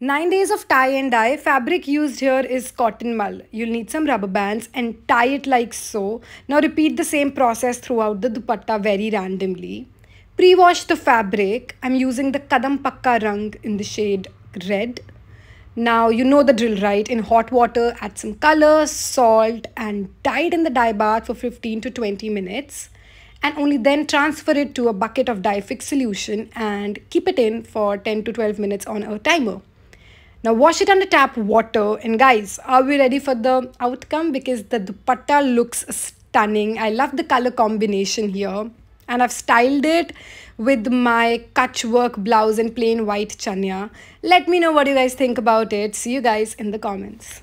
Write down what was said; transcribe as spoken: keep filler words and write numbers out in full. nine days of tie and dye. Fabric used here is cotton mull. You'll need some rubber bands and tie it like so. Now repeat the same process throughout the dupatta very randomly. Pre-wash the fabric. I'm using the Kadam Pakka Rang in the shade red. Now you know the drill, right? In hot water, add some color, salt and dye it in the dye bath for fifteen to twenty minutes. And only then transfer it to a bucket of dye fix solution and keep it in for ten to twelve minutes on a timer. Now wash it under tap water, and guys, are we ready for the outcome? Because the dupatta looks stunning. I love the color combination here, and I've styled it with my kutch work blouse and plain white chania. Let me know what you guys think about it. See you guys in the comments.